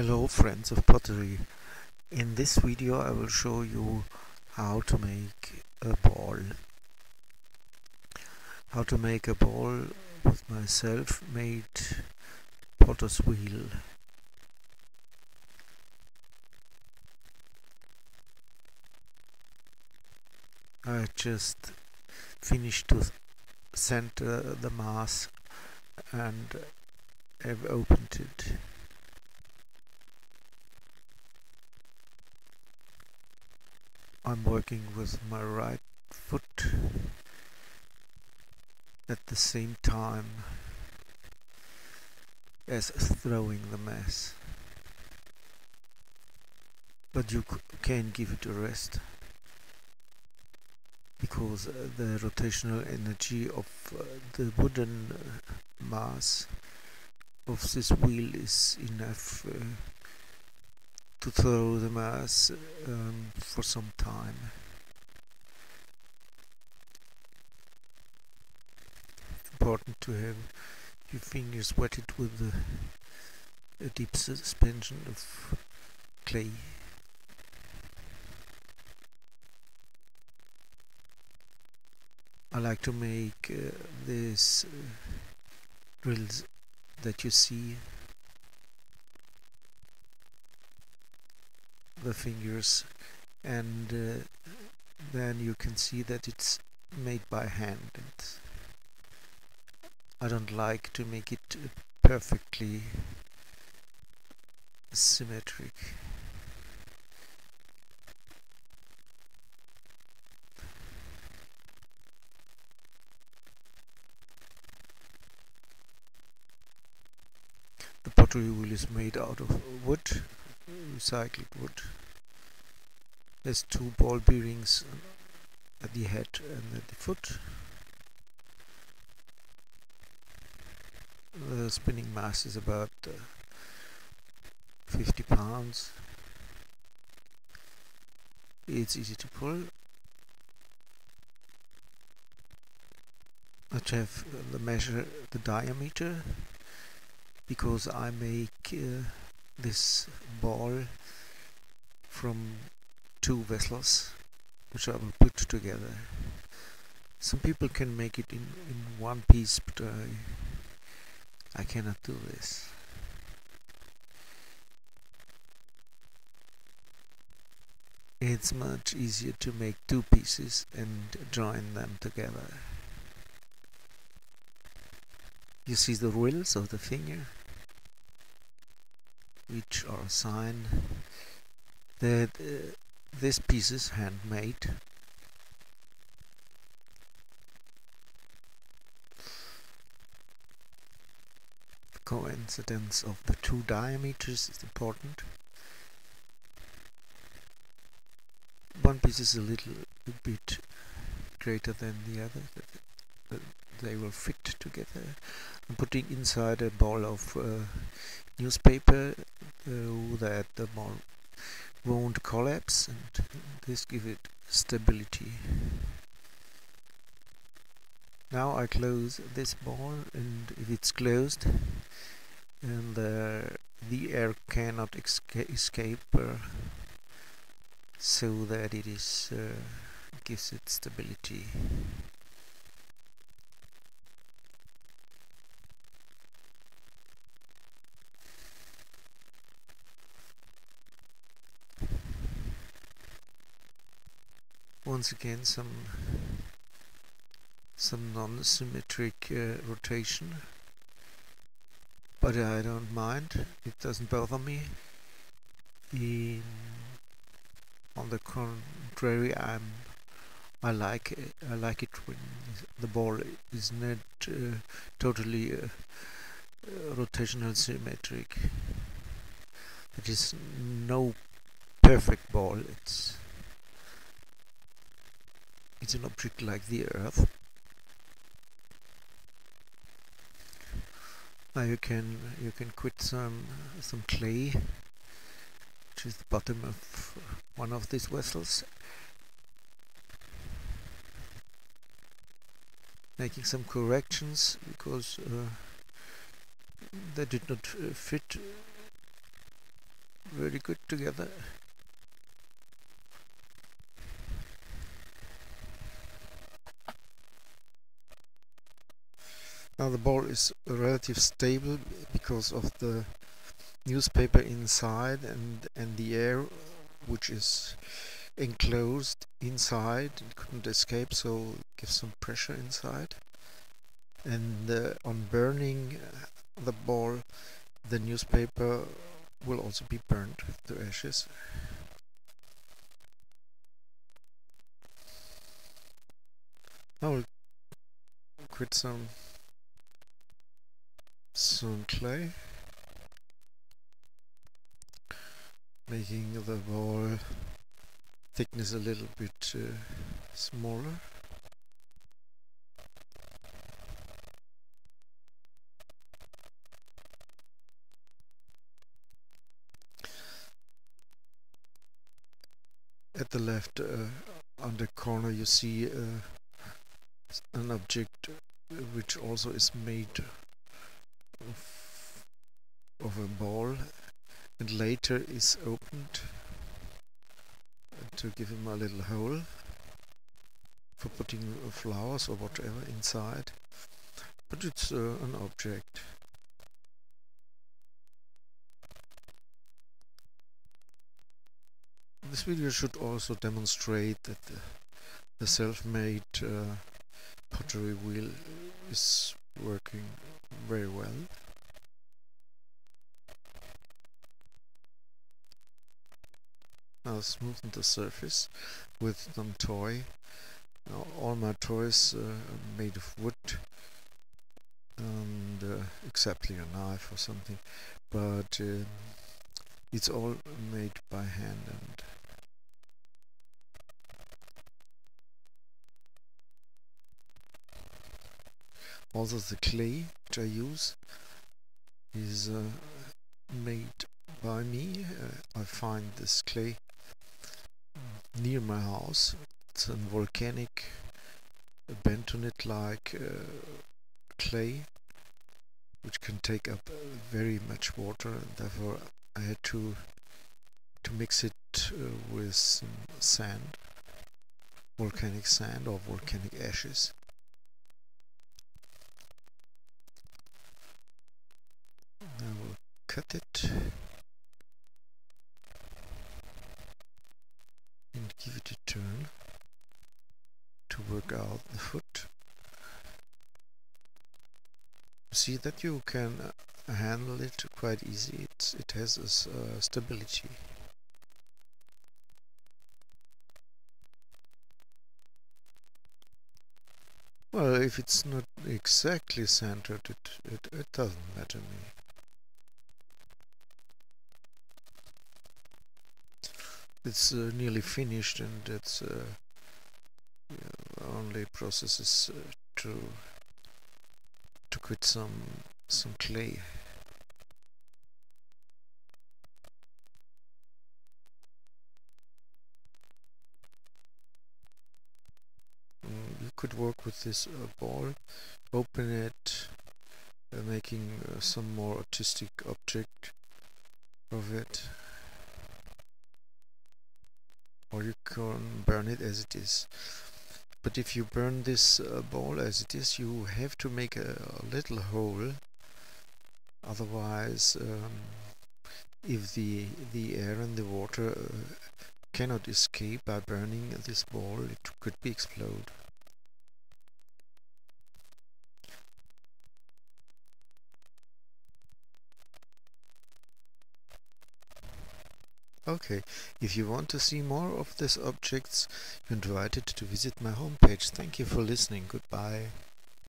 Hello friends of pottery. In this video I will show you how to make a ball with my self-made potter's wheel. I just finished to center the mass and I've opened it. I'm working with my right foot at the same time as throwing the mass, but you can give it a rest because the rotational energy of the wooden mass of this wheel is enough to throw the mass for some time. Important to have your fingers wetted with a deep suspension of clay. I like to make these drills that you see. The fingers, and then you can see that it's made by hand. I don't like to make it perfectly symmetric. The pottery wheel is made out of wood, recycled wood. There's two ball bearings at the head and at the foot. The spinning mass is about 50 pounds. It's easy to pull. I have to measure the diameter because I make this ball from two vessels which I will put together. Some people can make it in one piece, but I cannot do this. It's much easier to make two pieces and join them together. You see the wheels of the finger, which are a sign that this piece is handmade. The coincidence of the two diameters is important. One piece is a little bit greater than the other, but they will fit together. I'm putting inside a ball of newspaper that the ball won't collapse, and this gives it stability. Now I close this ball, and if it's closed and the air cannot escape, so that it is gives it stability. Once again, some non-symmetric rotation, but I don't mind. It doesn't bother me. On the contrary, I like it when the ball is not totally rotational symmetric. It is no perfect ball. It's an object like the Earth. Now you can quit some clay, which is the bottom of one of these vessels, making some corrections because they did not fit very good together. Now the ball is relatively stable because of the newspaper inside and the air which is enclosed inside and couldn't escape, so gives some pressure inside. And on burning the ball, the newspaper will also be burned to ashes. Now we'll quit some clay, making the ball thickness a little bit smaller. At the left under corner you see an object which also is made of a ball and later is opened to give him a little hole for putting flowers or whatever inside, but it's an object. This video should also demonstrate that the self-made pottery wheel is working very well. Now smoothen the surface with some toy. Now all my toys are made of wood and exactly a knife or something, but it's all made by hand. And also the clay which I use is made by me. I find this clay near my house. It's a volcanic bentonite-like clay which can take up very much water, and therefore I had to mix it with some sand, volcanic sand or volcanic ashes. I will cut it and give it a turn to work out the foot. See that you can handle it quite easy. It has a stability. Well, if it's not exactly centered, it doesn't matter to me. It's nearly finished, and it's only processes to quit some clay. You could work with this ball, open it, making some more artistic object of it, or you can burn it as it is. But if you burn this ball as it is, you have to make a little hole, otherwise if the air and the water cannot escape by burning this ball, it could be explode. Okay, if you want to see more of these objects, you're invited to visit my homepage. Thank you for listening. Goodbye.